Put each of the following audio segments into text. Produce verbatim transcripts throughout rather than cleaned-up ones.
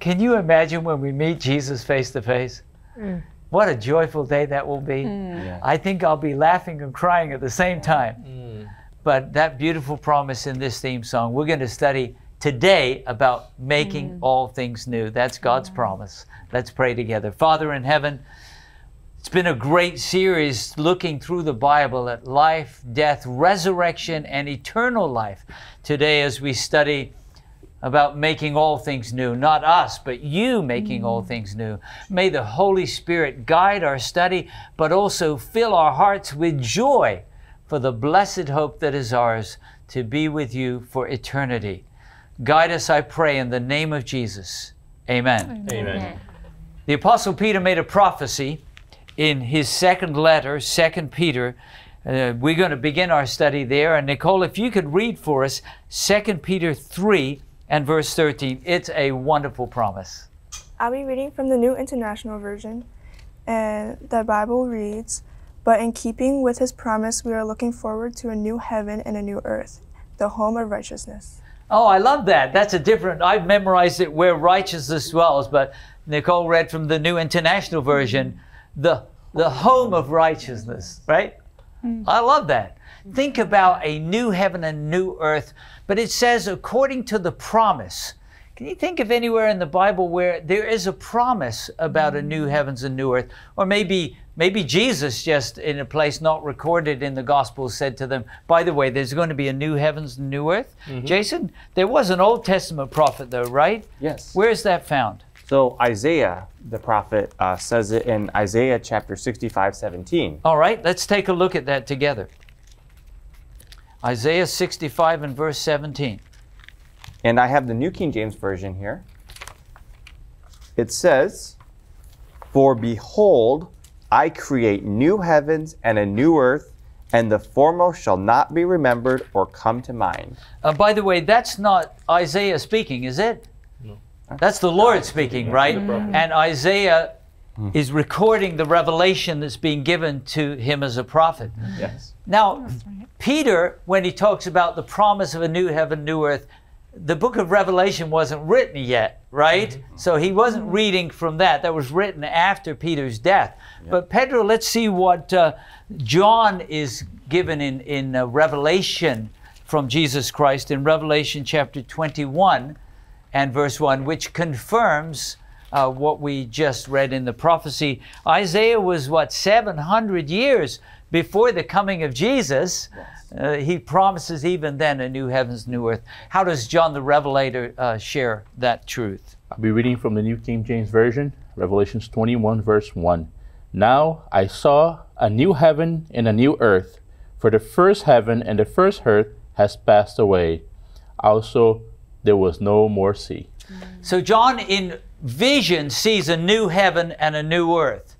Can you imagine when we meet Jesus face to face? Mm. What a joyful day that will be. Mm. Yeah. I think I'll be laughing and crying at the same time. Mm. But that beautiful promise in this theme song, we're going to study today about making mm. all things new. That's God's yeah. promise. Let's pray together. Father in heaven, it's been a great series looking through the Bible at life, death, resurrection, and eternal life. Today as we study about making all things new, not us, but you making all things new. May the Holy Spirit guide our study, but also fill our hearts with joy for the blessed hope that is ours to be with you for eternity. Guide us, I pray, in the name of Jesus. Amen. Amen. The Apostle Peter made a prophecy in his second letter, Second Peter. Uh, we're going to begin our study there. And Nicole, if you could read for us Second Peter three and verse thirteen. It's a wonderful promise. I'll be reading from the New International Version. And the Bible reads, "But in keeping with his promise, we are looking forward to a new heaven and a new earth, the home of righteousness." Oh, I love that. That's a different, I've memorized it, where righteousness dwells. But Nicole read from the New International Version, the, the home of righteousness, right? Mm-hmm. I love that. Think about a new heaven and new earth, but it says according to the promise. Can you think of anywhere in the Bible where there is a promise about a new heavens and new earth? Or maybe maybe Jesus, just in a place not recorded in the Gospels, said to them, by the way, there's going to be a new heavens and new earth. Mm-hmm. Jason, there was an Old Testament prophet though, right? Yes. Where is that found? So Isaiah, the prophet, uh, says it in Isaiah chapter sixty-five, seventeen. All right, let's take a look at that together. Isaiah sixty-five and verse seventeen. And I have the New King James Version here. It says, "For behold, I create new heavens and a new earth, and the foremost shall not be remembered or come to mind." Uh, by the way, that's not Isaiah speaking, is it? No. That's the Lord speaking, right? Mm. And Isaiah mm. is recording the revelation that's being given to him as a prophet. Yes. Now, Peter, when he talks about the promise of a new heaven, new earth, the book of Revelation wasn't written yet, right? Mm-hmm. So he wasn't reading from that. That was written after Peter's death. Yeah. But Pedro, let's see what uh, John is given in, in uh, Revelation from Jesus Christ in Revelation chapter twenty-one and verse one, which confirms uh, what we just read in the prophecy. Isaiah was, what, seven hundred years before the coming of Jesus. Yes. Uh, he promises even then a new heavens, new earth. How does John the Revelator uh, share that truth? I'll be reading from the New King James Version, Revelation twenty-one, verse one. "Now I saw a new heaven and a new earth, for the first heaven and the first earth has passed away. Also, there was no more sea." So John in vision sees a new heaven and a new earth.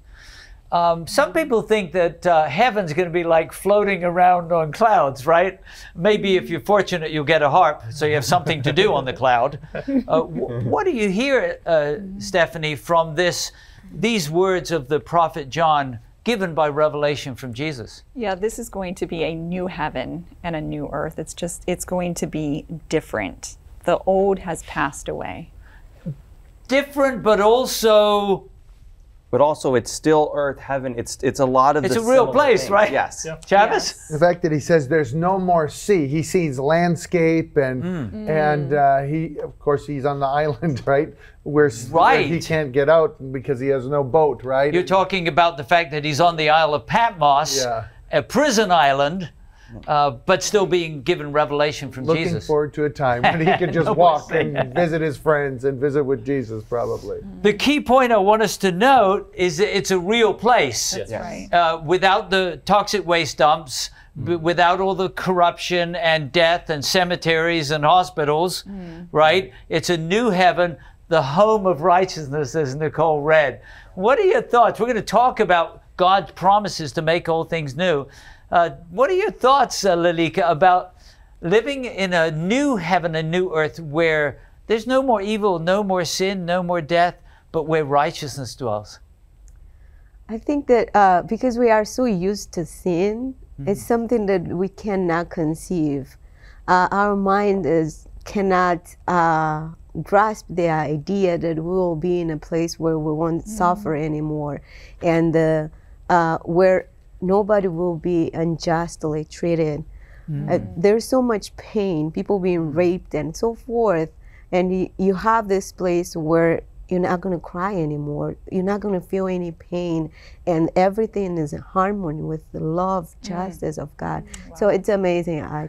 Um, some people think that uh, heaven's going to be like floating around on clouds, right? Maybe if you're fortunate, you'll get a harp, so you have something to do on the cloud. Uh, what do you hear, uh, Stephanie, from this, these words of the prophet John given by revelation from Jesus? Yeah, this is going to be a new heaven and a new earth. It's just, it's going to be different. The old has passed away. Different, but also... But also, it's still earth, heaven. It's it's a lot of it's the a real place, things. Right? Yes, yeah. Chavis. Yes. The fact that he says there's no more sea, he sees landscape, and mm. and uh, he, of course, he's on the island, right? Where, right. where he can't get out because he has no boat, right? You're talking about the fact that he's on the Isle of Patmos, yeah. a prison island. Uh, but still being given revelation from Looking Jesus. Looking forward to a time when he can just walk and visit his friends and visit with Jesus, probably. The key point I want us to note is that it's a real place. That's yes. right. Uh, without the toxic waste dumps, mm. without all the corruption and death and cemeteries and hospitals, mm. right? It's a new heaven, the home of righteousness, as Nicole read. What are your thoughts? We're going to talk about God's promises to make all things new. Uh, what are your thoughts, uh, Lalika, about living in a new heaven, a new earth, where there's no more evil, no more sin, no more death, but where righteousness dwells? I think that uh, because we are so used to sin, mm-hmm. it's something that we cannot conceive. Uh, our mind is cannot uh, grasp the idea that we will be in a place where we won't mm-hmm. suffer anymore, and the, uh, where nobody will be unjustly treated. Mm-hmm. Uh, there's so much pain, people being raped and so forth, and y you have this place where you're not going to cry anymore, you're not going to feel any pain, and everything is in harmony with the love, justice mm-hmm. of God. Wow. So it's amazing. I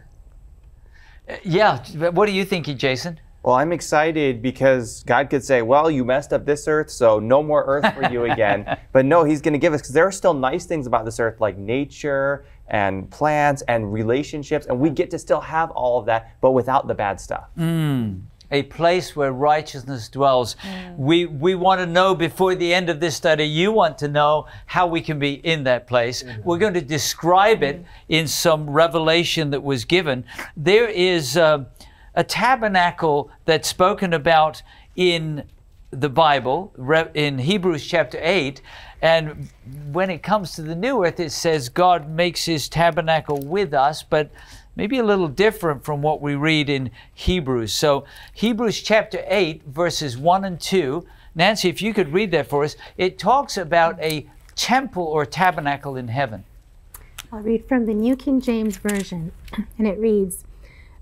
uh, yeah, what do you think, Jason? Well, I'm excited because God could say, well, you messed up this earth, so no more earth for you again. But no, he's going to give us, because there are still nice things about this earth, like nature and plants and relationships, and we get to still have all of that, but without the bad stuff. Mm. A place where righteousness dwells. Mm. We, we want to know before the end of this study, you want to know how we can be in that place. Mm. We're going to describe it mm. in some revelation that was given. There is uh, a tabernacle that's spoken about in the Bible, in Hebrews chapter eight, and when it comes to the new earth, it says God makes his tabernacle with us, but maybe a little different from what we read in Hebrews. So Hebrews chapter eight, verses one and two. Nancy, if you could read that for us. It talks about a temple or tabernacle in heaven. I'll read from the New King James Version, and it reads,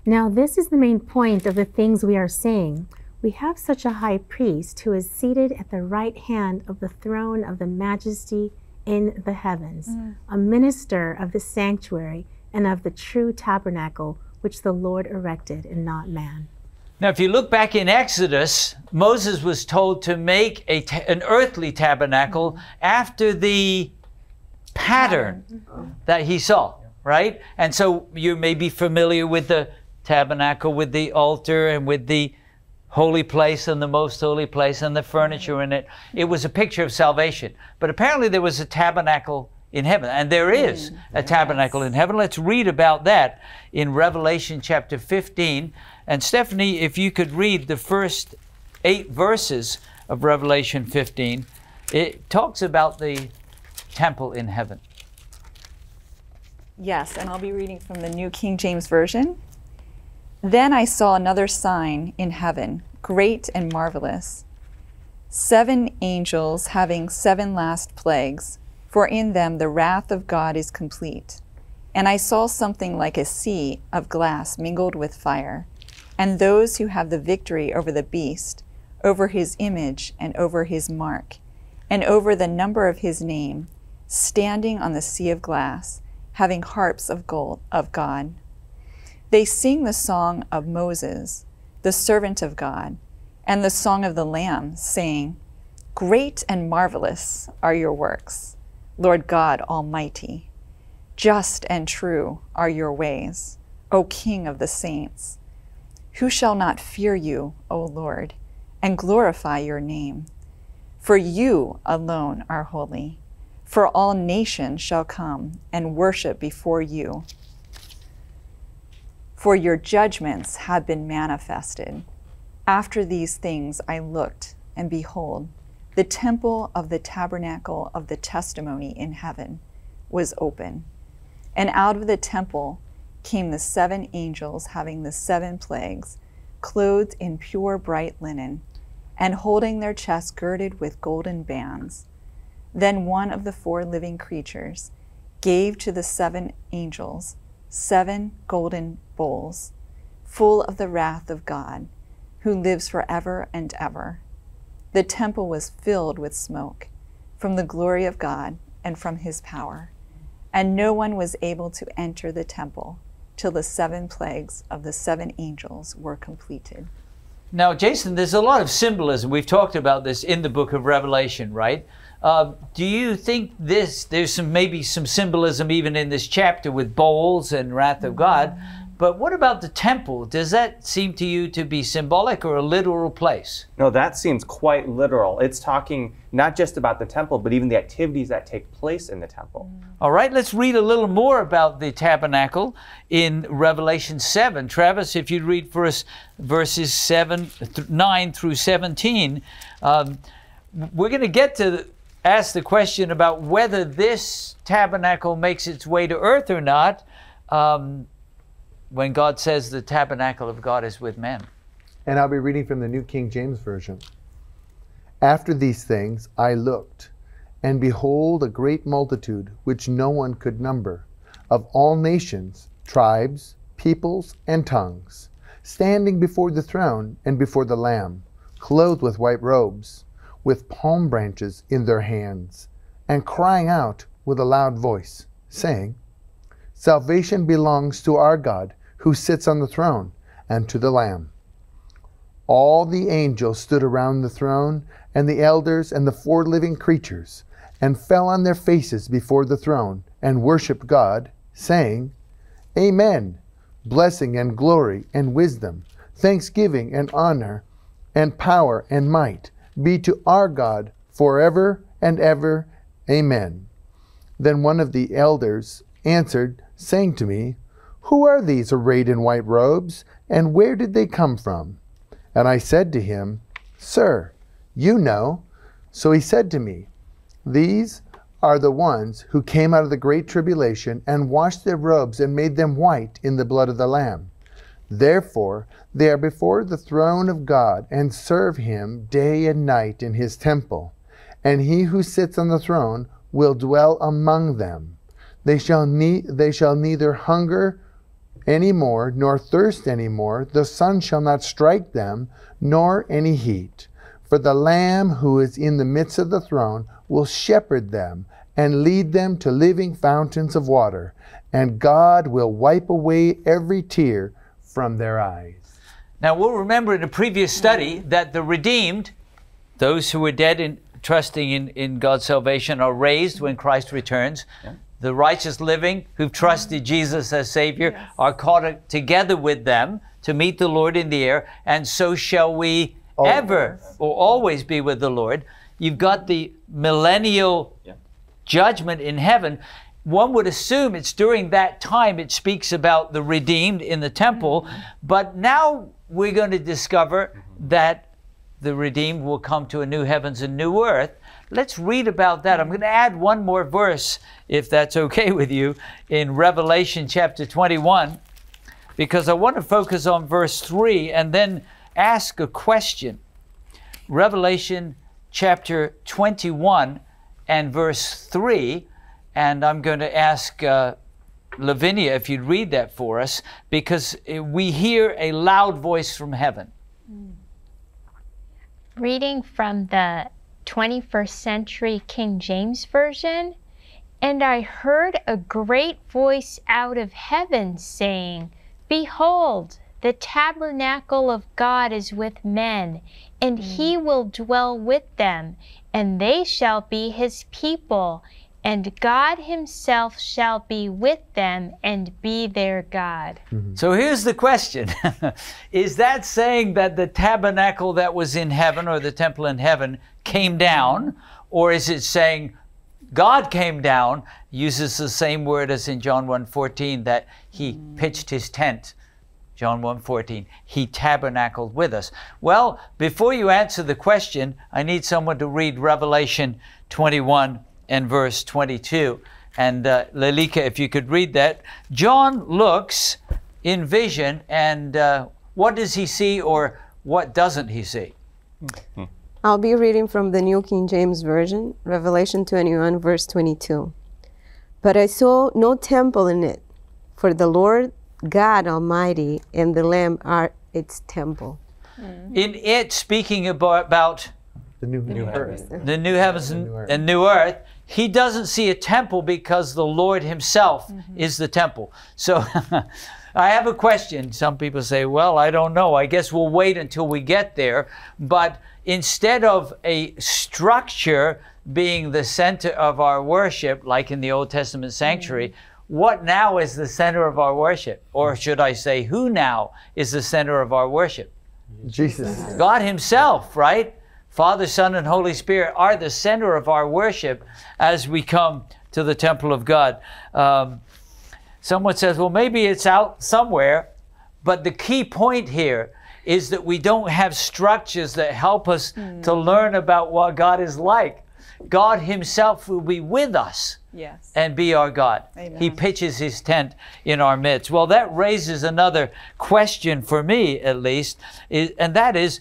"Now this is the main point of the things we are saying. We have such a high priest who is seated at the right hand of the throne of the majesty in the heavens, mm. a minister of the sanctuary and of the true tabernacle which the Lord erected and not man." Now, if you look back in Exodus, Moses was told to make a ta an earthly tabernacle mm-hmm. after the pattern mm-hmm. that he saw, right? And so you may be familiar with the tabernacle, with the altar and with the holy place and the most holy place and the furniture in it. It was a picture of salvation. But apparently there was a tabernacle in heaven, and there is a tabernacle yes. in heaven. Let's read about that in Revelation chapter fifteen. And Stephanie, if you could read the first eight verses of Revelation fifteen, it talks about the temple in heaven. Yes, and I'll be reading from the New King James Version. "Then I saw another sign in heaven, great and marvelous, seven angels having seven last plagues, for in them the wrath of God is complete. And I saw something like a sea of glass mingled with fire, and those who have the victory over the beast, over his image and over his mark, and over the number of his name, standing on the sea of glass, having harps of gold of God. They sing the song of Moses, the servant of God, and the song of the Lamb, saying, 'Great and marvelous are your works, Lord God Almighty. Just and true are your ways, O King of the saints. Who shall not fear you, O Lord, and glorify your name? For you alone are holy, for all nations shall come and worship before you. For your judgments have been manifested. After these things I looked, and behold, the temple of the tabernacle of the testimony in heaven was open. And out of the temple came the seven angels having the seven plagues, clothed in pure bright linen, and holding their chests girded with golden bands. Then one of the four living creatures gave to the seven angels seven golden bowls, full of the wrath of God, who lives forever and ever. The temple was filled with smoke from the glory of God and from his power, and no one was able to enter the temple till the seven plagues of the seven angels were completed." Now, Jason, there's a lot of symbolism. We've talked about this in the book of Revelation, right? Uh, do you think this, there's some maybe some symbolism even in this chapter with bowls and wrath of God, but what about the temple? Does that seem to you to be symbolic or a literal place? No, that seems quite literal. It's talking not just about the temple, but even the activities that take place in the temple. All right, let's read a little more about the tabernacle in Revelation seven. Travis, if you'd read for us verses seven, nine through seventeen, um, we're going to get to ask the question about whether this tabernacle makes its way to earth or not, um, when God says the tabernacle of God is with men. And I'll be reading from the New King James Version. After these things I looked, and behold, a great multitude, which no one could number, of all nations, tribes, peoples, and tongues, standing before the throne and before the Lamb, clothed with white robes, with palm branches in their hands, and crying out with a loud voice, saying, Salvation belongs to our God, who sits on the throne, and to the Lamb. All the angels stood around the throne, and the elders and the four living creatures, and fell on their faces before the throne, and worshipped God, saying, Amen. Blessing and glory and wisdom, thanksgiving and honor, and power and might be to our God forever and ever. Amen. Then one of the elders answered, saying to me, Who are these arrayed in white robes, and where did they come from? And I said to him, Sir, you know. So he said to me, These are the ones who came out of the great tribulation and washed their robes and made them white in the blood of the Lamb. Therefore they are before the throne of God and serve him day and night in his temple. And he who sits on the throne will dwell among them. They shall, ne they shall neither hunger any more, nor thirst any more. The sun shall not strike them, nor any heat. For the Lamb who is in the midst of the throne will shepherd them and lead them to living fountains of water, and God will wipe away every tear from their eyes. Now we'll remember in a previous study that the redeemed, those who were dead in trusting in, in God's salvation, are raised when Christ returns. Yeah. The righteous living who've trusted Jesus as Savior, yes, are caught together with them to meet the Lord in the air, and so shall we always. ever or always be with the Lord. You've got the millennial, yeah, judgment in heaven. One would assume it's during that time it speaks about the redeemed in the temple, mm-hmm, but now we're going to discover, mm-hmm, that the redeemed will come to a new heavens and new earth. Let's read about that. I'm going to add one more verse, if that's okay with you, in Revelation chapter twenty-one, because I want to focus on verse three and then ask a question. Revelation chapter twenty-one and verse three, and I'm going to ask uh, Lavinia if you'd read that for us, because we hear a loud voice from heaven. Reading from the twenty-first century King James Version, and I heard a great voice out of heaven saying, Behold, the tabernacle of God is with men, and he will dwell with them, and they shall be his people, and God himself shall be with them and be their God. Mm-hmm. So here's the question. Is that saying that the tabernacle that was in heaven, or the temple in heaven, came down? Or is it saying God came down, uses the same word as in John one fourteen, that he, mm-hmm, pitched his tent? John one fourteen, he tabernacled with us. Well, before you answer the question, I need someone to read Revelation twenty-one and verse twenty-two. And uh, Lelika, if you could read that. John looks in vision, and uh, what does he see, or what doesn't he see? I'll be reading from the New King James Version, Revelation twenty-one, verse twenty-two. But I saw no temple in it, for the Lord God Almighty and the Lamb are its temple. Mm. In it, speaking about, about the new, new earth, earth. the new heavens and, new and new earth, he doesn't see a temple because the Lord himself, mm-hmm, is the temple. So I have a question. Some people say, well, I don't know. I guess we'll wait until we get there. But instead of a structure being the center of our worship, like in the Old Testament sanctuary, mm-hmm, what now is the center of our worship? Or should I say, who now is the center of our worship? Jesus. God himself, right? Father, Son, and Holy Spirit are the center of our worship as we come to the temple of God. Um, someone says, well, maybe it's out somewhere, but the key point here is that we don't have structures that help us, mm, to learn about what God is like. God himself will be with us. yes, and be our God. Amen. He pitches his tent in our midst. Well, that raises another question for me, at least, is, and that is,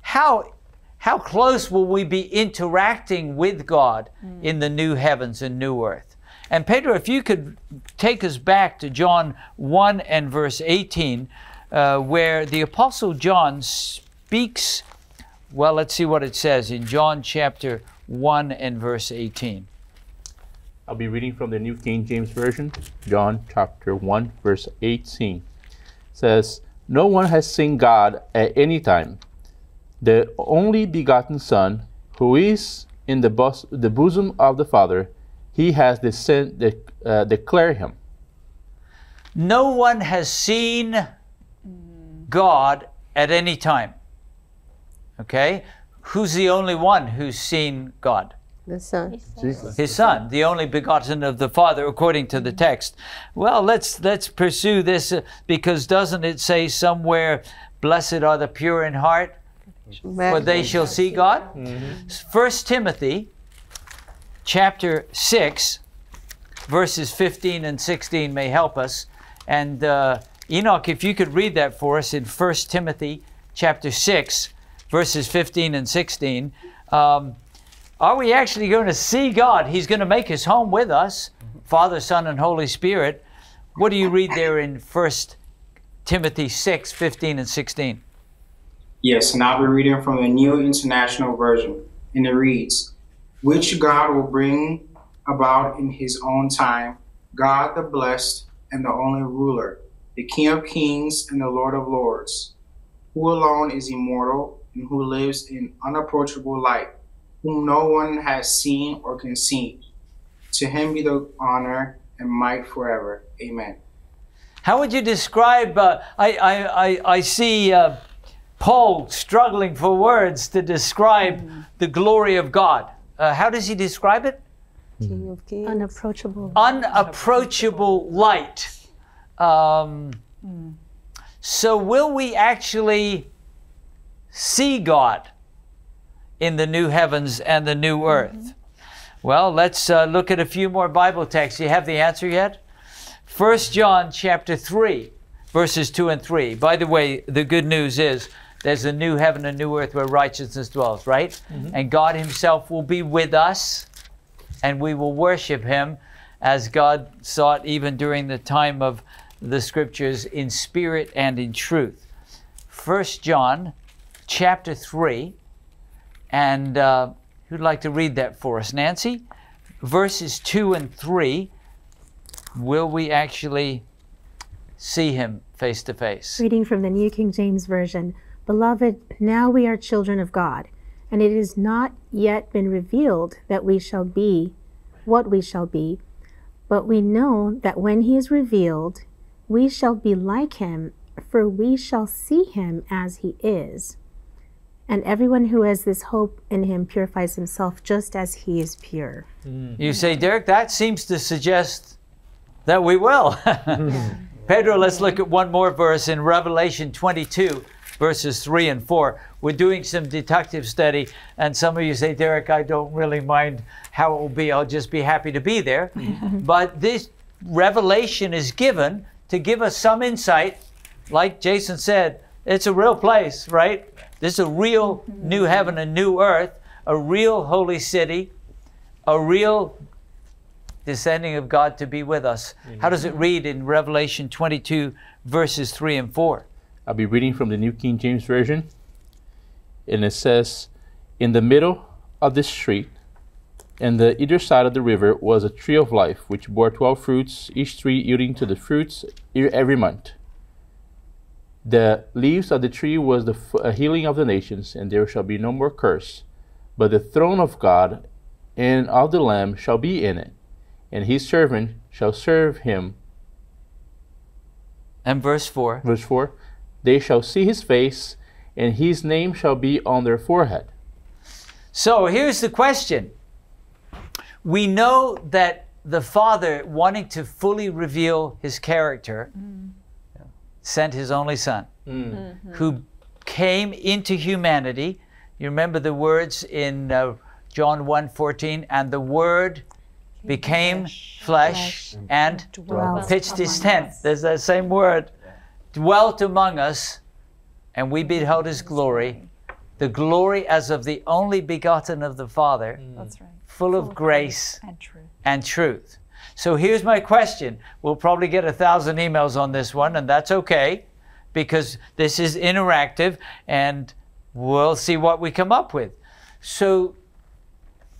how, how close will we be interacting with God mm. in the new heavens and new earth? And Pedro, if you could take us back to John one and verse eighteen, uh, where the Apostle John speaks. Well, let's see what it says in John chapter one and verse eighteen. I'll be reading from the New King James Version. John chapter one verse eighteen says, "No one has seen God at any time. The only begotten Son, who is in the, bos the bosom of the Father, he has descend de uh, declared him." No one has seen God at any time. Okay? Who's the only one who's seen God? The Son. Jesus. His Son, the only begotten of the Father, according to the text. Well, let's, let's pursue this, uh, because doesn't it say somewhere, "Blessed are the pure in heart, for they shall see God"? Mm-hmm. First Timothy chapter six, verses fifteen and sixteen may help us. And uh, Enoch, if you could read that for us in First Timothy chapter six, verses fifteen and sixteen. Um, Are we actually going to see God? He's going to make his home with us, Father, Son, and Holy Spirit. What do you read there in First Timothy six, fifteen and sixteen? Yes, and I'll be reading from the New International Version, and it reads, "Which God will bring about in his own time, God the blessed and the only ruler, the King of kings and the Lord of lords, who alone is immortal and who lives in unapproachable light, whom no one has seen or conceived. To him be the honor and might forever. Amen." How would you describe, uh, I, I, I, I see uh, Paul struggling for words to describe mm-hmm. the glory of God. Uh, how does he describe it? King of kings. Unapproachable. Unapproachable light. Um, mm. So will we actually see God in the new heavens and the new earth? Mm-hmm. Well, let's uh, look at a few more Bible texts. Do you have the answer yet? First John chapter three, verses two and three. By the way, the good news is there's a new heaven and new earth where righteousness dwells, right? Mm-hmm. And God himself will be with us, and we will worship him as God sought even during the time of the scriptures, in spirit and in truth. First John chapter three. And uh, who'd like to read that for us? Nancy? Verses two and three. Will we actually see him face to face? Reading from the New King James Version. "Beloved, now we are children of God, and it is not yet been revealed that we shall be what we shall be. But we know that when he is revealed, we shall be like him, for we shall see him as he is. And everyone who has this hope in him purifies himself just as he is pure." Mm. You say, "Derek, that seems to suggest that we will." Pedro, let's look at one more verse in Revelation twenty-two, verses three and four. We're doing some detective study, and some of you say, "Derek, I don't really mind how it will be. I'll just be happy to be there." But this revelation is given to give us some insight. Like Jason said, it's a real place, right? This is a real new heaven and new earth, a real holy city, a real descending of God to be with us. Amen. How does it read in Revelation twenty-two, verses three and four? I'll be reading from the New King James Version. And it says, "In the middle of this street, and the either side of the river, was a tree of life, which bore twelve fruits, each tree yielding to the fruits every month. The leaves of the tree was the f uh, healing of the nations, and there shall be no more curse. But the throne of God and of the Lamb shall be in it, and his servant shall serve him." And verse four. Verse four. "They shall see his face, and his name shall be on their forehead." So here's the question. We know that the Father, wanting to fully reveal his character, mm. sent his only Son, mm. mm-hmm. who came into humanity. You remember the words in uh, John one fourteen, "And the Word became flesh and pitched his tent. There's that same word. Dwelt among us, and we beheld his glory, the glory as of the only begotten of the Father, That's right. full, full of, of grace and truth. and truth. So here's my question. We'll probably get a thousand emails on this one, and that's okay, because this is interactive, and we'll see what we come up with. So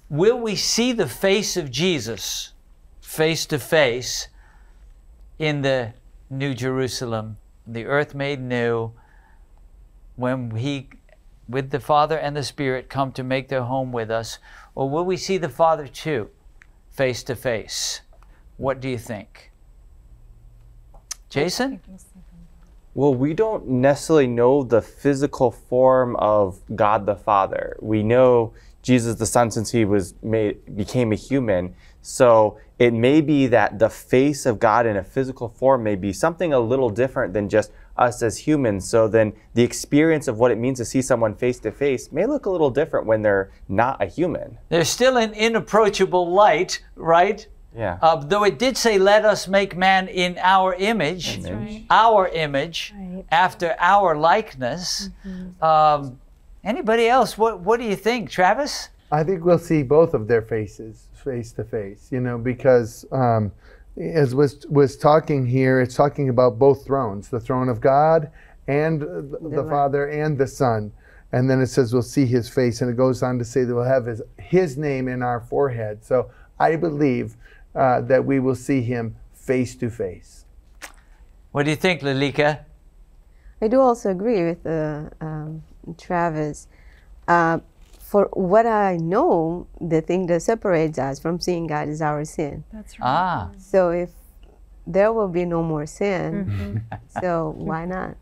will we see the face of Jesus face to face in the New Jerusalem, the earth made new, when he, with the Father and the Spirit, come to make their home with us? Or will we see the Father too, face to face? What do you think? Jason? Well, we don't necessarily know the physical form of God the Father. We know Jesus the Son, since he was made, became a human. So it may be that the face of God in a physical form may be something a little different than just us as humans. So then the experience of what it means to see someone face to face may look a little different when they're not a human. There's still an inapproachable light, right? Yeah. Uh, though it did say, let us make man in our image, image. Right. our image, right. after our likeness. Mm-hmm. um, anybody else? What, what do you think, Travis? I think we'll see both of their faces face to face, you know, because um, as was was talking here, it's talking about both thrones, the throne of God and the, the Father and the Son. And then it says we'll see his face, and it goes on to say that we'll have his, his name in our forehead. So I believe uh, that we will see him face to face. What do you think, Lilika? I do also agree with uh, um, Travis. Uh, For what I know, the thing that separates us from seeing God is our sin. That's right. Ah. So if there will be no more sin, mm-hmm. so why not?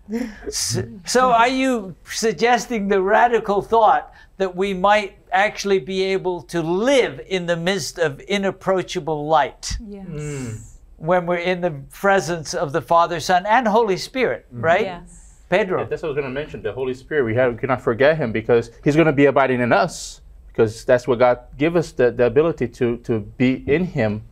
So, so are you suggesting the radical thought that we might actually be able to live in the midst of inapproachable light? Yes. Mm. When we're in the presence of the Father, Son, and Holy Spirit, mm-hmm. right? Yes. Pedro. Yeah, that's what I was going to mention, the Holy Spirit. We, have, we cannot forget him, because he's going to be abiding in us, because that's what God gave us, the, the ability to, to be in him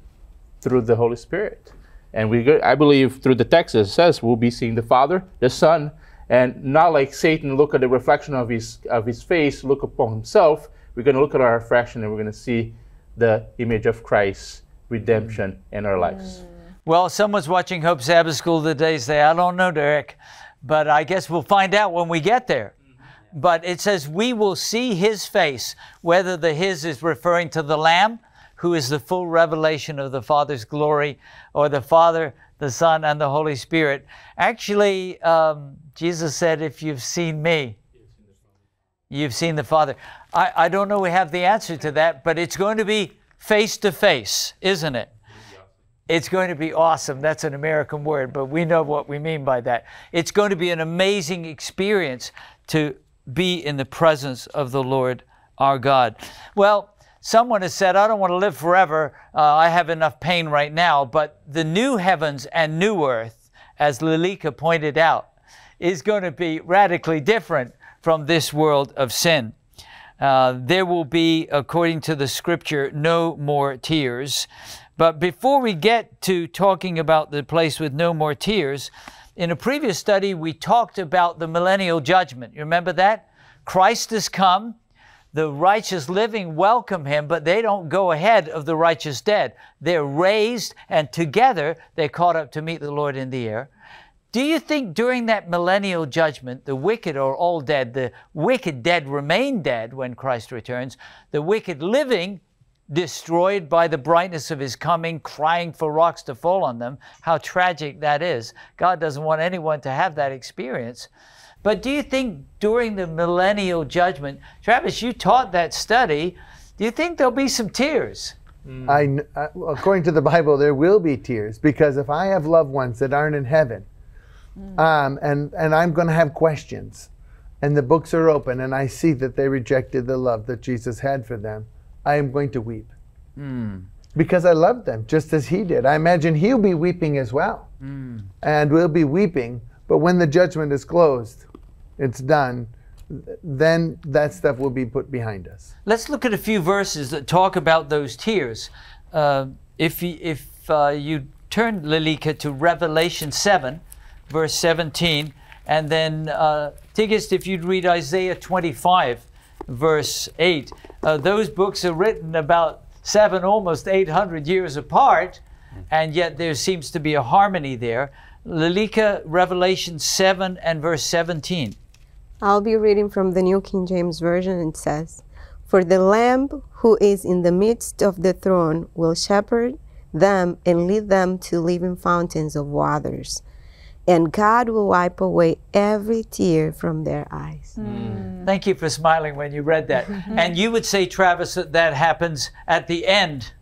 through the Holy Spirit. And we, I believe through the text it says we'll be seeing the Father, the Son, and not like Satan look at the reflection of his, of his face, look upon himself. We're going to look at our reflection and we're going to see the image of Christ's redemption in our lives. Well, someone's watching Hope Sabbath School today say, I don't know, Derek. But I guess we'll find out when we get there. But it says, we will see his face, whether the his is referring to the Lamb, who is the full revelation of the Father's glory, or the Father, the Son, and the Holy Spirit. Actually, um, Jesus said, if you've seen me, you've seen the Father. I, I don't know we have the answer to that, but it's going to be face to face, isn't it? It's going to be awesome. That's an American word, but we know what we mean by that. It's going to be an amazing experience to be in the presence of the Lord our God. Well, someone has said, I don't want to live forever. Uh, I have enough pain right now. But the new heavens and new earth, as Lilika pointed out, is going to be radically different from this world of sin. Uh, there will be, according to the scripture, no more tears. But before we get to talking about the place with no more tears, in a previous study, we talked about the millennial judgment. You remember that? Christ has come. The righteous living welcome him, but they don't go ahead of the righteous dead. They're raised, and together they're caught up to meet the Lord in the air. Do you think during that millennial judgment, the wicked are all dead, the wicked dead remain dead when Christ returns, the wicked living destroyed by the brightness of his coming, crying for rocks to fall on them? How tragic that is. God doesn't want anyone to have that experience. But do you think during the millennial judgment, Travis, you taught that study, do you think there'll be some tears? Mm. I, according to the Bible, there will be tears, because if I have loved ones that aren't in heaven, mm. um, and, and I'm going to have questions, and the books are open, and I see that they rejected the love that Jesus had for them, I am going to weep, mm. because I love them just as he did. I imagine he'll be weeping as well, mm. and we'll be weeping. But when the judgment is closed, it's done, then that stuff will be put behind us. Let's look at a few verses that talk about those tears. uh, if you, if uh, you turn, Lilika, to Revelation seven, verse seventeen, and then uh, Tigist, if you'd read Isaiah twenty-five, verse eight, uh, those books are written about seven, almost eight hundred years apart, and yet there seems to be a harmony there. Lilika, Revelation seven and verse seventeen. I'll be reading from the New King James Version. It says, "For the Lamb who is in the midst of the throne will shepherd them and lead them to living fountains of waters. And God will wipe away every tear from their eyes." Mm. Thank you for smiling when you read that. And you would say, Travis, that that happens at the end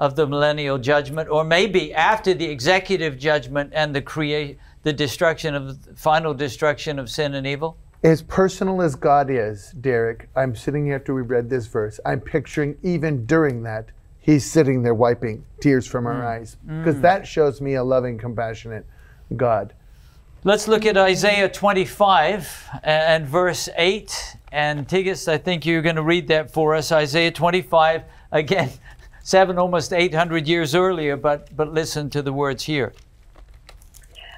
of the millennial judgment, or maybe after the executive judgment and the crea- the destruction of the final destruction of sin and evil? As personal as God is, Derek, I'm sitting here after we read this verse, I'm picturing even during that, he's sitting there wiping tears from our mm. eyes, because mm. that shows me a loving, compassionate God. Let's look at Isaiah twenty-five and verse eight. And Tigist, I think you're going to read that for us. Isaiah twenty-five, again, seven, almost eight hundred years earlier, but, but listen to the words here.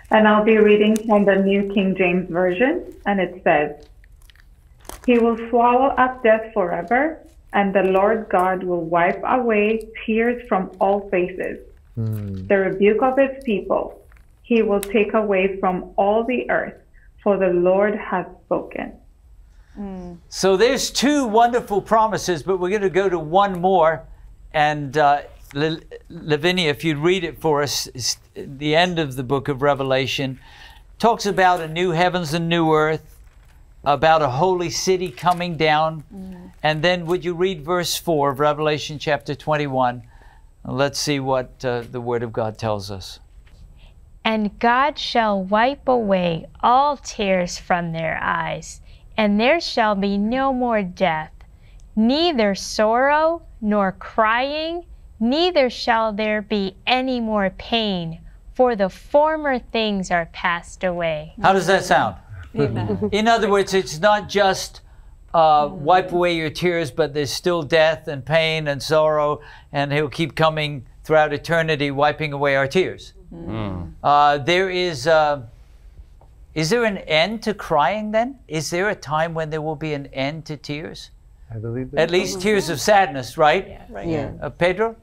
And I'll be reading from the New King James Version, and it says, "He will swallow up death forever, and the Lord God will wipe away tears from all faces. Mm. The rebuke of his people he will take away from all the earth, for the Lord has spoken." Mm. So there's two wonderful promises, but we're going to go to one more. And uh, Lavinia, if you'd read it for us, the end of the book of Revelation talks about a new heavens and new earth, about a holy city coming down. Mm. And then would you read verse four of Revelation chapter twenty-one? Let's see what uh, the Word of God tells us. "And God shall wipe away all tears from their eyes, and there shall be no more death, neither sorrow nor crying, neither shall there be any more pain, for the former things are passed away." How does that sound? Amen. In other words, it's not just uh, wipe away your tears, but there's still death and pain and sorrow, and he'll keep coming throughout eternity, wiping away our tears. Mm. Uh, there is, uh, is there an end to crying then? Is there a time when there will be an end to tears? I believe that. At least tears of sadness, right? Yeah, right. Yeah. Uh, Pedro?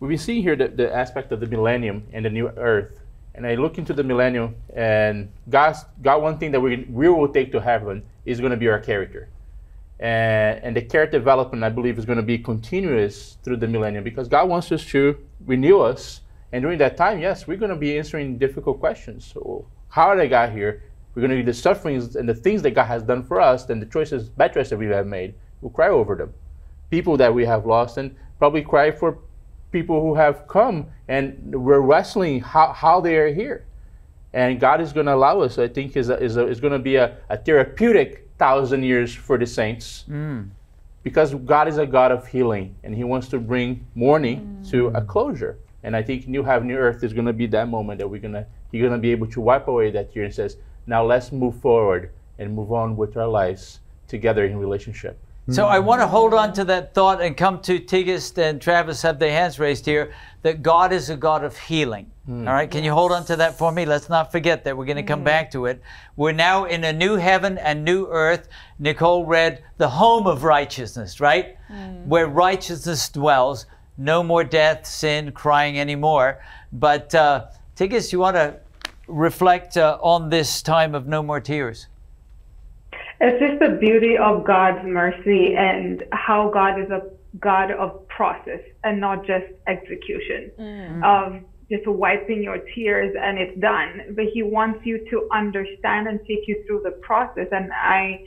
We see here the, the aspect of the millennium and the new earth. And I look into the millennium, and God's, God, one thing that we, we will take to heaven is going to be our character. And, and the character development, I believe, is going to be continuous through the millennium, because God wants us to renew us. And during that time, yes, we're going to be answering difficult questions. So how did I got here? We're going to be the sufferings and the things that God has done for us, and the choices, bad choices that we have made. We'll cry over them. People that we have lost, and probably cry for people who have come and we're wrestling how, how they are here. And God is going to allow us, I think, is, a, is, a, is going to be a, a therapeutic thousand years for the saints. Mm. Because God is a God of healing, and he wants to bring mourning mm. to a closure. And I think New Heaven, New Earth is going to be that moment that we're going to, you're going to be able to wipe away that tear and says, now let's move forward and move on with our lives together in relationship. So I want to hold on to that thought and come to Tigist and Travis, have their hands raised here, that God is a God of healing. Mm. All right, can you hold on to that for me? Let's not forget that. We're going to come mm. back to it. We're now in a new heaven and new earth. Nicole read the home of righteousness, right? Mm. Where righteousness dwells. No more death, sin, crying anymore. But uh, Tigist, you want to reflect uh, on this time of no more tears? It's just the beauty of God's mercy and how God is a God of process and not just execution, mm. of just wiping your tears and it's done. But he wants you to understand and take you through the process. And I,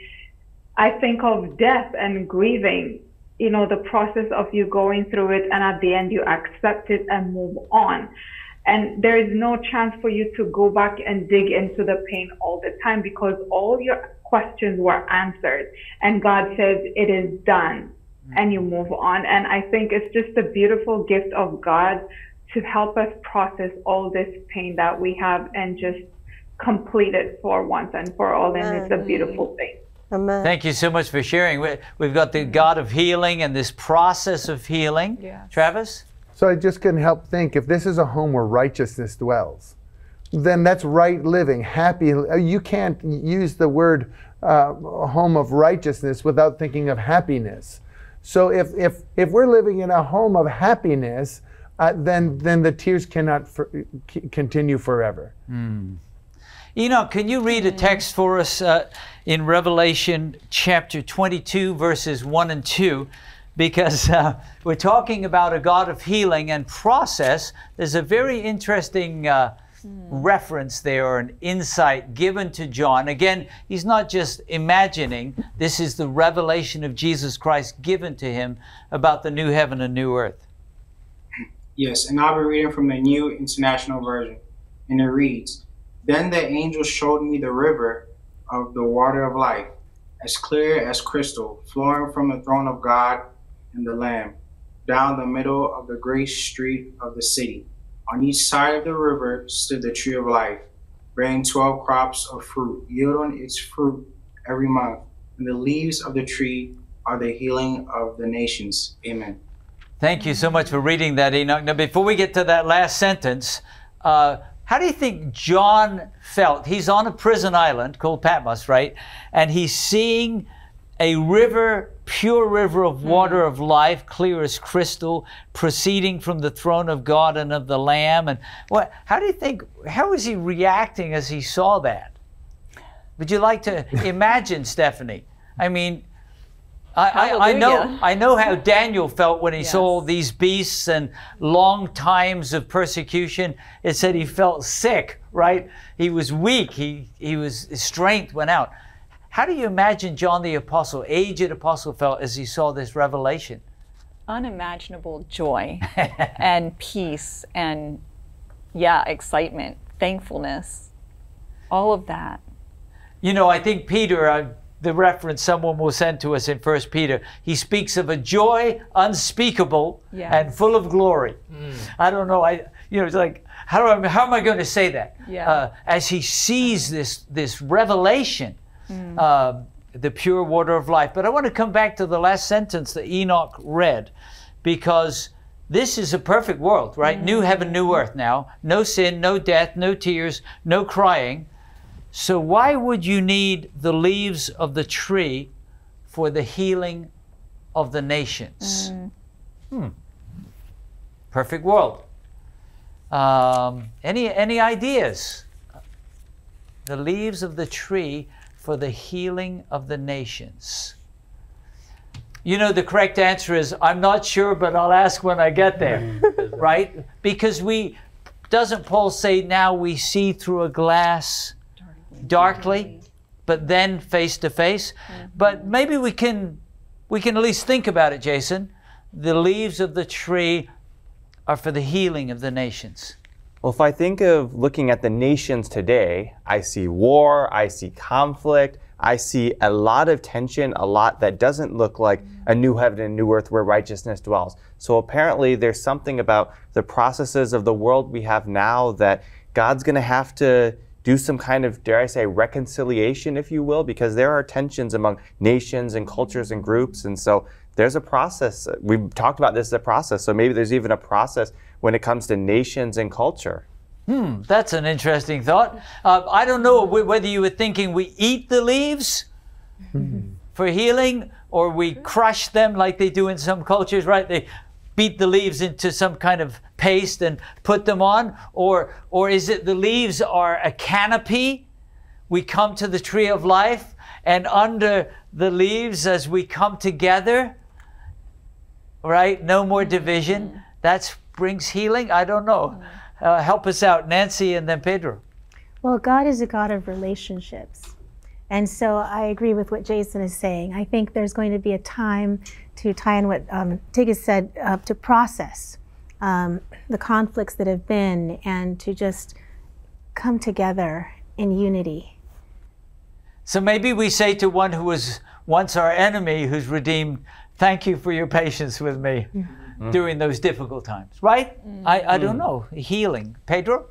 I think of death and grieving, you know, the process of you going through it, and at the end you accept it and move on. And there is no chance for you to go back and dig into the pain all the time, because all your questions were answered and God says it is done, mm-hmm. and you move on. And I think it's just a beautiful gift of God to help us process all this pain that we have and just complete it for once and for all. Amen. And it's a beautiful thing. Amen. Thank you so much for sharing. We've got the God of healing and this process of healing. Yes. Travis? So I just couldn't help think, if this is a home where righteousness dwells, then that's right living, happy. You can't use the word uh, home of righteousness without thinking of happiness. So if, if, if we're living in a home of happiness, uh, then, then the tears cannot for, continue forever. Mm. Enoch, can you read a text for us uh, in Revelation chapter twenty-two, verses one and two? Because uh, we're talking about a God of healing and process. There's a very interesting uh, mm. reference there, or an insight given to John. Again, he's not just imagining. This is the revelation of Jesus Christ given to him about the new heaven and new earth. Yes, and I'll be reading from the New International Version. And it reads, "Then the angel showed me the river of the water of life, as clear as crystal, flowing from the throne of God and the Lamb, down the middle of the great street of the city. On each side of the river stood the tree of life, bearing twelve crops of fruit, yielding its fruit every month. And the leaves of the tree are the healing of the nations." Amen. Thank you so much for reading that, Enoch. Now, before we get to that last sentence, uh, how do you think John felt? He's on a prison island called Patmos, right? And he's seeing a river, pure river of water of life, clear as crystal, proceeding from the throne of God and of the Lamb. And what, how do you think, how was he reacting as he saw that? Would you like to imagine, Stephanie? I mean, I, I, I know I know how Daniel felt when he yes. saw these beasts and long times of persecution. It said he felt sick, right? He was weak. He, he was, his strength went out. How do you imagine John the Apostle, aged Apostle, felt as he saw this revelation? Unimaginable joy and peace and, yeah, excitement, thankfulness, all of that. You know, I think Peter, I, the reference someone will send to us in First Peter, he speaks of a joy unspeakable yes. and full of glory. Mm. I don't know, I, you know, it's like, how, do I, how am I going to say that? Yeah. Uh, as he sees this, this revelation, mm. uh, the pure water of life. But I want to come back to the last sentence that Enoch read, because this is a perfect world, right? Mm. New heaven, new earth now. No sin, no death, no tears, no crying. So why would you need the leaves of the tree for the healing of the nations? Mm. Hmm. Perfect world. Um, any, any ideas? The leaves of the tree for the healing of the nations. You know, the correct answer is, I'm not sure, but I'll ask when I get there, right? Because we, doesn't Paul say now we see through a glass darkly, but then face to face. Mm-hmm. But maybe we can, we can at least think about it, Jason. The leaves of the tree are for the healing of the nations. Well, if I think of looking at the nations today, I see war, I see conflict, I see a lot of tension, a lot that doesn't look like a new heaven and new earth where righteousness dwells. So apparently there's something about the processes of the world we have now that God's going to have to do some kind of, dare I say, reconciliation, if you will, because there are tensions among nations and cultures and groups. And so there's a process. We've talked about this as a process. So maybe there's even a process when it comes to nations and culture. Hmm, that's an interesting thought. Uh, I don't know whether you were thinking we eat the leaves for healing, or we crush them like they do in some cultures, right? They beat the leaves into some kind of paste and put them on? Or, or is it the leaves are a canopy? We come to the tree of life, and under the leaves, as we come together, right? No more division. That brings healing? I don't know. Uh, help us out, Nancy, and then Pedro. Well, God is a God of relationships. And so I agree with what Jason is saying. I think there's going to be a time to tie in what um, Tig said, uh, to process um, the conflicts that have been and to just come together in unity. So maybe we say to one who was once our enemy, who's redeemed, thank you for your patience with me mm-hmm. during those difficult times, right? Mm-hmm. I, I don't know, healing. Pedro?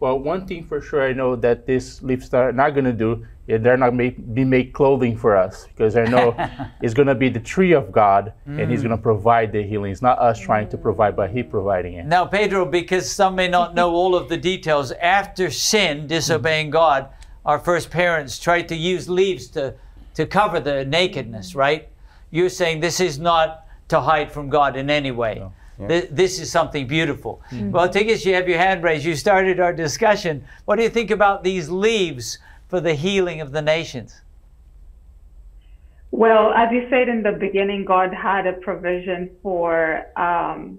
Well, one thing for sure I know that this leaves are not going to do They're not made, be made clothing for us, because I know it's going to be the tree of God, mm. and he's going to provide the healing. It's not us trying to provide, but he providing it. Now, Pedro, because some may not know all of the details, after sin, disobeying God, our first parents tried to use leaves to, to cover the nakedness, right? You're saying this is not to hide from God in any way. No. Yeah. Th this is something beautiful. Mm-hmm. Well, Tigges, you have your hand raised. You started our discussion. What do you think about these leaves for the healing of the nations? Well, as you said in the beginning, God had a provision for um,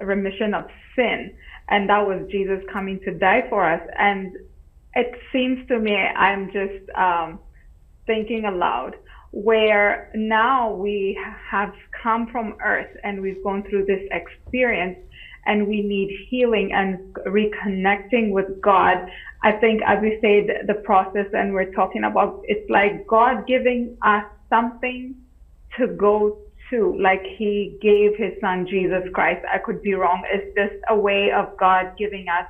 remission of sin, and that was Jesus coming to die for us. And it seems to me, I'm just um, thinking aloud, where now we have come from earth and we've gone through this experience, and we need healing and reconnecting with God. I think, as we said, the process, and we're talking about, it's like God giving us something to go to, like he gave his son, Jesus Christ. I could be wrong. It's just a way of God giving us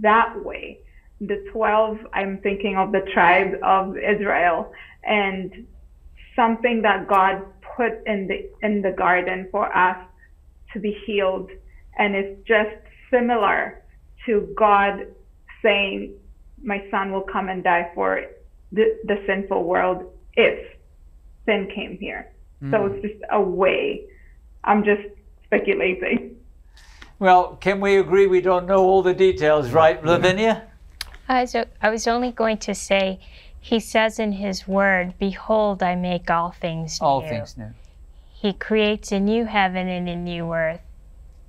that way. The twelve, I'm thinking of the tribes of Israel, and something that God put in the, in the garden for us to be healed. And it's just similar to God saying, my son will come and die for the, the sinful world if sin came here. Mm. So it's just a way. I'm just speculating. Well, can we agree we don't know all the details, right, mm-hmm. Lavinia? I was, I was only going to say, he says in his word, behold, I make all things new. All things new. He creates a new heaven and a new earth.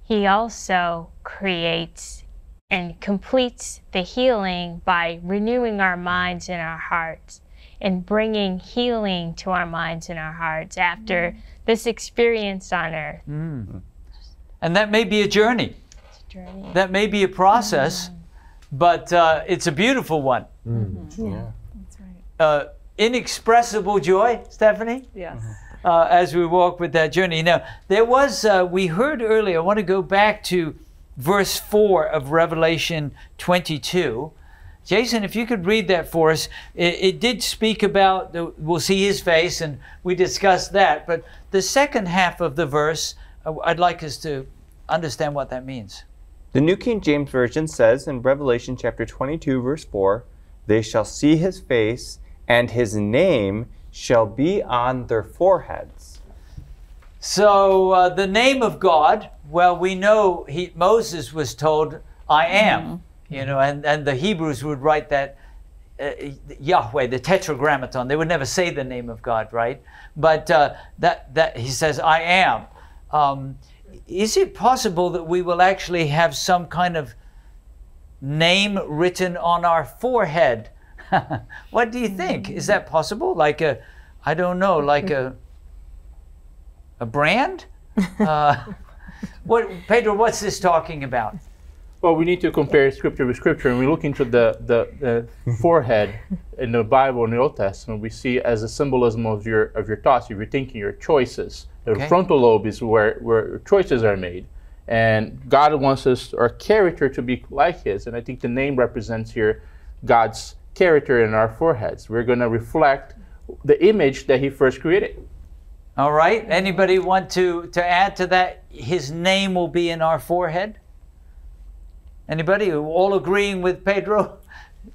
He also creates and completes the healing by renewing our minds and our hearts and bringing healing to our minds and our hearts after mm. this experience on earth. Mm. And that may be a journey. It's a journey. That may be a process, mm. but uh, it's a beautiful one. Mm-hmm. Yeah. That's right. Uh, inexpressible joy, Stephanie? Yes. Mm-hmm. Uh, as we walk with that journey. Now, there was, uh, we heard earlier, I want to go back to verse four of Revelation twenty-two. Jason, if you could read that for us. It, it did speak about, the, we'll see his face, and we discussed that, but the second half of the verse, I'd like us to understand what that means. The New King James Version says in Revelation chapter twenty-two, verse four, they shall see his face, and his name shall be on their foreheads. So uh, the name of God, well, we know he, Moses was told, I am, mm-hmm. you know, and, and the Hebrews would write that uh, Yahweh, the tetragrammaton. They would never say the name of God, right? But uh, that, that he says, I am. Um, is it possible that we will actually have some kind of name written on our forehead? What do you think? Is that possible? Like a, I don't know, like a, a brand? Uh, what, Pedro, what's this talking about? Well, we need to compare scripture with scripture, and we look into the, the, the forehead in the Bible, in the Old Testament, we see as a symbolism of your, of your thoughts, of your thinking, your choices. The okay. frontal lobe is where, where choices are made. And God wants us, our character, to be like his. And I think the name represents here God's character in our foreheads. We're going to reflect the image that he first created. All right. Anybody want to, to add to that? His name will be in our forehead. Anybody? All agreeing with Pedro?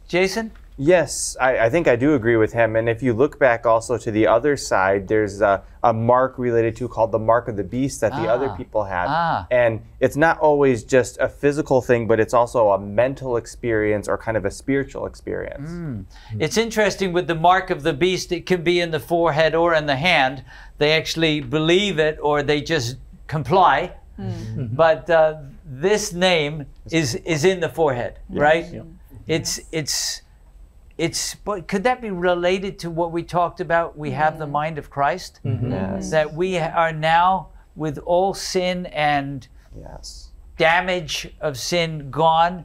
Jason? Yes, I, I think I do agree with him. And if you look back also to the other side, there's a, a mark related to called the mark of the beast that ah, the other people have. Ah. And it's not always just a physical thing, but it's also a mental experience or kind of a spiritual experience. Mm. It's interesting with the mark of the beast, it can be in the forehead or in the hand. They actually believe it or they just comply. Mm. But uh, this name is, is in the forehead, yes. right? Yeah. It's, it's, It's, but could that be related to what we talked about? We have mm. the mind of Christ, mm-hmm. yes. that we are now with all sin and yes. damage of sin gone,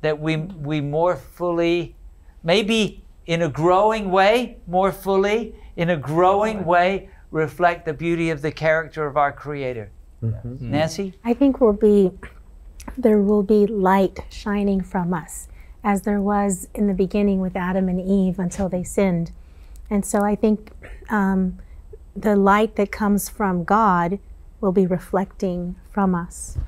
that we, we more fully, maybe in a growing way, more fully, in a growing way, reflect the beauty of the character of our Creator. Mm-hmm. Nancy? I think we'll be, there will be light shining from us as there was in the beginning with Adam and Eve until they sinned. And so I think um, the light that comes from God will be reflecting from us.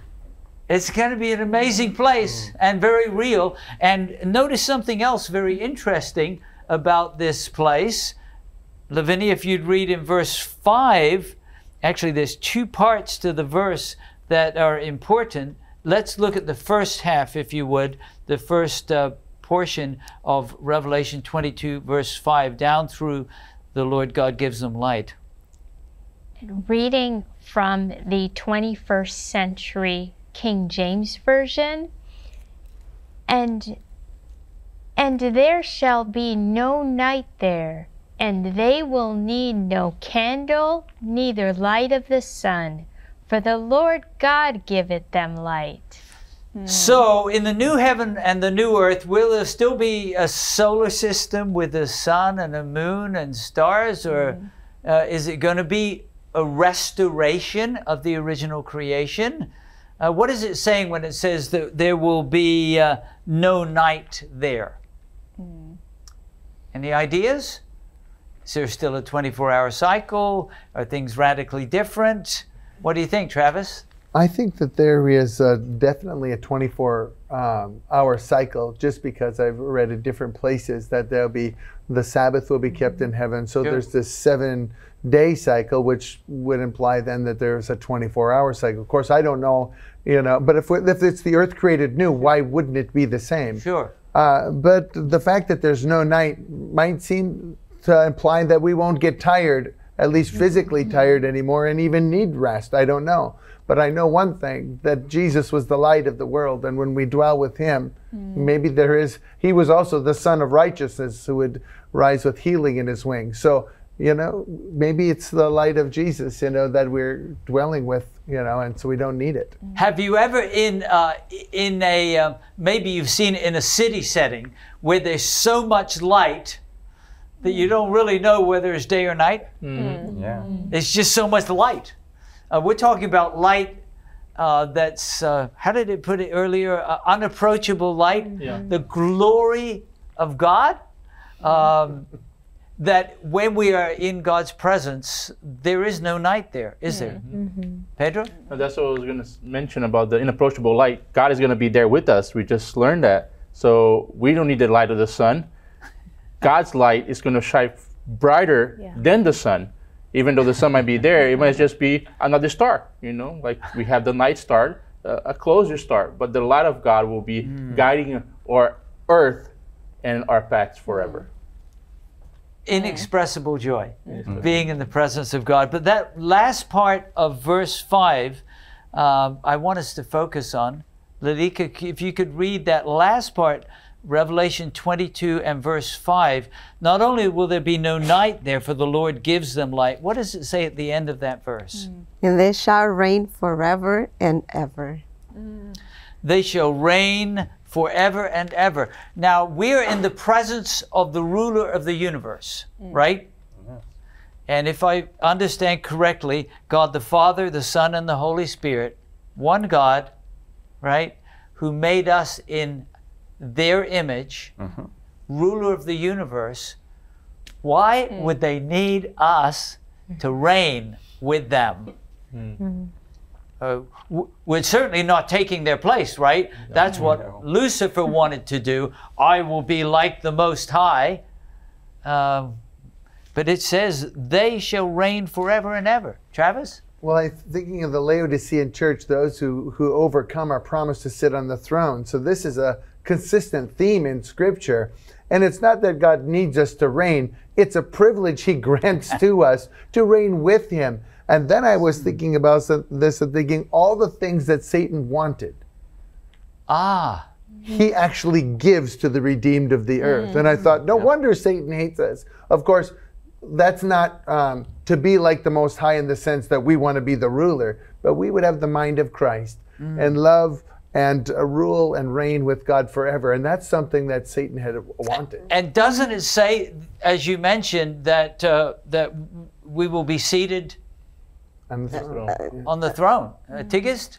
It's going to be an amazing place and very real. And notice something else very interesting about this place. Lavinia, if you'd read in verse five, actually there's two parts to the verse that are important. Let's look at the first half, if you would, the first uh, portion of Revelation twenty-two, verse five, down through the Lord God gives them light. Reading from the twenty-first century King James Version, and, and there shall be no night there, and they will need no candle, neither light of the sun, for the Lord God giveth them light. Mm. So in the new heaven and the new earth, will there still be a solar system with the sun and the moon and stars, or mm. uh, is it going to be a restoration of the original creation? Uh, what is it saying when it says that there will be uh, no night there? Mm. Any ideas? Is there still a twenty-four hour cycle? Are things radically different? What do you think, Travis? I think that there is uh, definitely a twenty-four hour um, cycle, just because I've read in different places that there'll be, the Sabbath will be kept in heaven. So Good. There's this seven day cycle, which would imply then that there's a twenty-four hour cycle. Of course, I don't know, you know, but if, if it's the earth created new, why wouldn't it be the same? Sure. Uh, but the fact that there's no night might seem to imply that we won't get tired, at least physically tired anymore, and even need rest. I don't know. But I know one thing, that Jesus was the light of the world, and when we dwell with him, mm. maybe there is, he was also the Son of Righteousness who would rise with healing in his wings. So, you know, maybe it's the light of Jesus, you know, that we're dwelling with, you know, and so we don't need it. Have you ever in, uh, in a, uh, maybe you've seen it in a city setting where there's so much light that mm. you don't really know whether it's day or night? Mm. Mm. Yeah. It's just so much light. Uh, we're talking about light uh, that's, uh, how did it put it earlier? Uh, unapproachable light, yeah. the glory of God. Um, that when we are in God's presence, there is no night there, is there? Mm-hmm. Pedro? That's what I was going to mention about the unapproachable light. God is going to be there with us. We just learned that. So we don't need the light of the sun. God's light is going to shine brighter yeah. than the sun. Even though the sun might be there, it might just be another star, you know, like we have the night star, uh, a closer star, but the light of God will be mm. guiding our earth and our paths forever. Inexpressible joy, mm. being in the presence of God. But that last part of verse five, um, I want us to focus on. Lalika, if you could read that last part, Revelation twenty-two and verse five, not only will there be no night there, for the Lord gives them light. What does it say at the end of that verse? Mm. And they shall reign forever and ever. Mm. They shall reign forever and ever. Now, we're in the presence of the ruler of the universe, mm. right? Yes. And if I understand correctly, God the Father, the Son, and the Holy Spirit, one God, right, who made us in their image, mm-hmm. ruler of the universe, why mm. would they need us to reign with them? Mm. Uh, we're certainly not taking their place, right? No, That's what no. Lucifer wanted to do. I will be like the Most High. Um, but it says they shall reign forever and ever. Travis? Well, I'm thinking of the Laodicean church, those who, who overcome are promised to sit on the throne. So this is a consistent theme in Scripture. And it's not that God needs us to reign. It's a privilege he grants to us to reign with him. And then I was thinking about this and thinking all the things that Satan wanted. Ah. He actually gives to the redeemed of the earth. Mm. And I thought, no yeah. wonder Satan hates us. Of course, that's not um, to be like the Most High in the sense that we want to be the ruler, but we would have the mind of Christ mm. and love and uh, rule and reign with God forever. And that's something that Satan had wanted. And, and doesn't it say, as you mentioned, that uh, that we will be seated on the throne? Uh, on the throne. Uh, Tigist?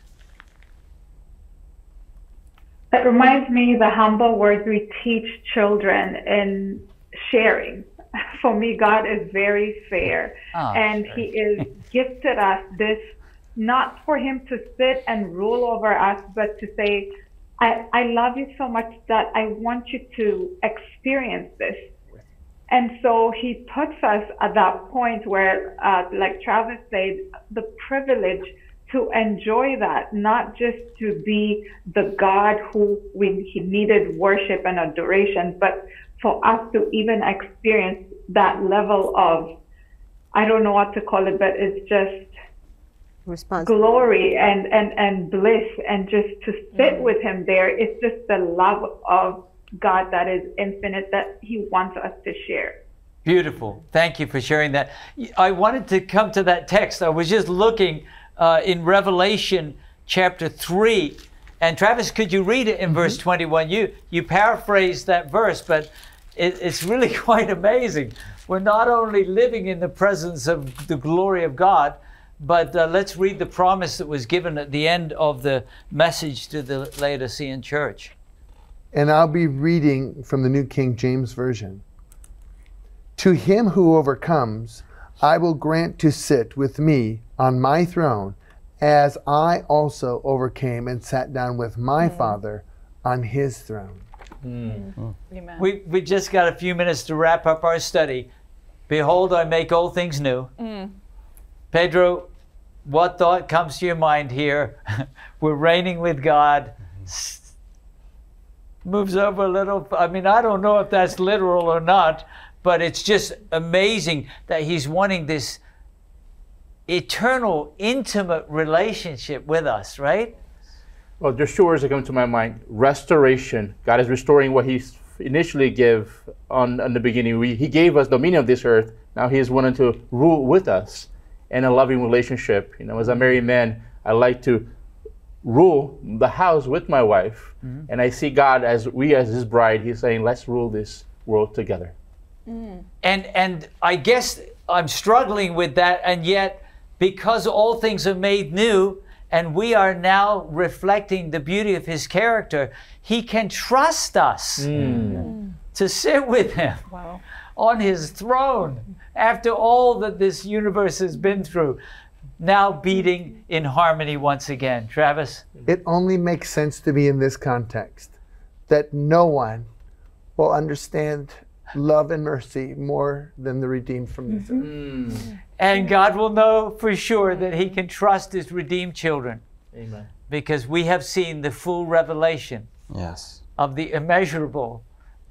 It reminds me the humble words we teach children in sharing. For me, God is very fair, oh, and sure. He has gifted us this, not for Him to sit and rule over us, but to say, I, I love you so much that I want you to experience this. And so He puts us at that point where, uh, like Travis said, the privilege to enjoy that, not just to be the God who we, He needed worship and adoration, but for us to even experience that level of, I don't know what to call it, but it's just glory and, and, and bliss, and just to sit mm. with Him there. It's just the love of God that is infinite that He wants us to share. Beautiful. Thank you for sharing that. I wanted to come to that text. I was just looking uh, in Revelation chapter three. And Travis, could you read it in mm-hmm. verse twenty-one? You, you paraphrased that verse, but it, it's really quite amazing. We're not only living in the presence of the glory of God, but uh, let's read the promise that was given at the end of the message to the Laodicean church. And I'll be reading from the New King James Version. To him who overcomes, I will grant to sit with me on my throne, as I also overcame and sat down with my mm. Father on His throne. Mm. Mm. Amen. We, we just got a few minutes to wrap up our study. Behold, I make all things new. Mm. Pedro, what thought comes to your mind here? We're reigning with God. S moves over a little. I mean, I don't know if that's literal or not, but it's just amazing that He's wanting this eternal, intimate relationship with us, right? Well, there's two words that come to my mind. Restoration. God is restoring what He initially gave on, on the beginning. We, he gave us dominion of this earth. Now He is wanting to rule with us in a loving relationship. You know, as a married man, I like to rule the house with my wife. Mm-hmm. And I see God as we as His bride. He's saying, let's rule this world together. Mm. And, and I guess I'm struggling with that, and yet, because all things are made new and we are now reflecting the beauty of His character, He can trust us mm. to sit with Him wow. on His throne after all that this universe has been through, now beating in harmony once again. Travis? It only makes sense to be in this context, that no one will understand love and mercy more than the redeemed from this earth. Mm. And God will know for sure that He can trust His redeemed children. Amen. Because we have seen the full revelation yes. of the immeasurable,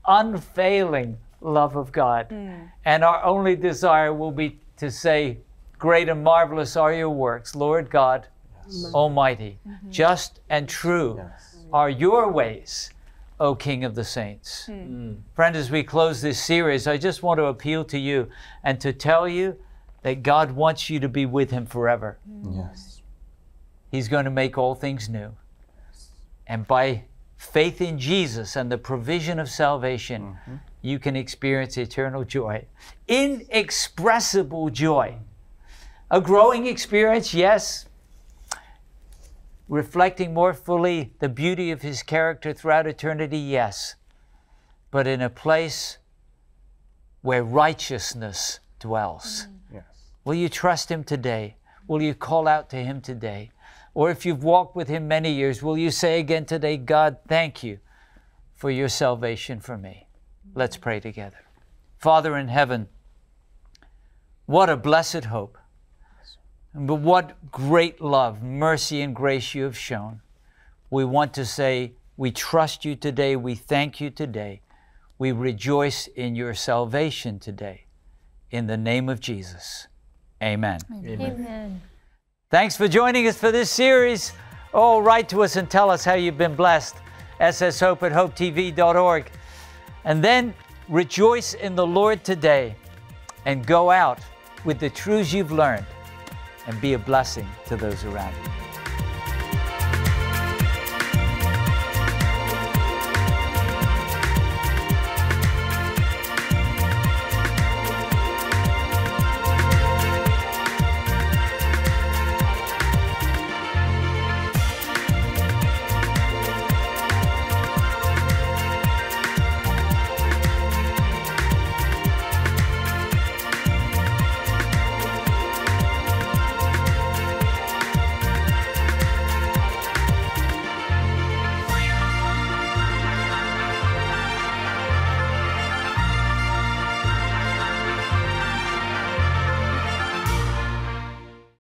unfailing love of God. Mm. And our only desire will be to say, great and marvelous are your works, Lord God yes. Almighty. Mm-hmm. Just and true yes. are your ways, O King of the Saints. Mm. Friend, as we close this series, I just want to appeal to you and to tell you that God wants you to be with Him forever. Mm. Yes. He's going to make all things new. Yes. And by faith in Jesus and the provision of salvation, mm-hmm. you can experience eternal joy, inexpressible joy. A growing experience, yes, reflecting more fully the beauty of His character throughout eternity, yes, but in a place where righteousness dwells. Mm-hmm. Yes. Will you trust Him today? Will you call out to Him today? Or if you've walked with Him many years, will you say again today, God, thank you for your salvation for me? Mm-hmm. Let's pray together. Father in heaven, what a blessed hope. But what great love, mercy, and grace you have shown. We want to say, we trust you today. We thank you today. We rejoice in your salvation today. In the name of Jesus, amen. Amen. Amen. Thanks for joining us for this series. Oh, write to us and tell us how you've been blessed. S S hope at hope T V dot org. And then rejoice in the Lord today and go out with the truths you've learned and be a blessing to those around you.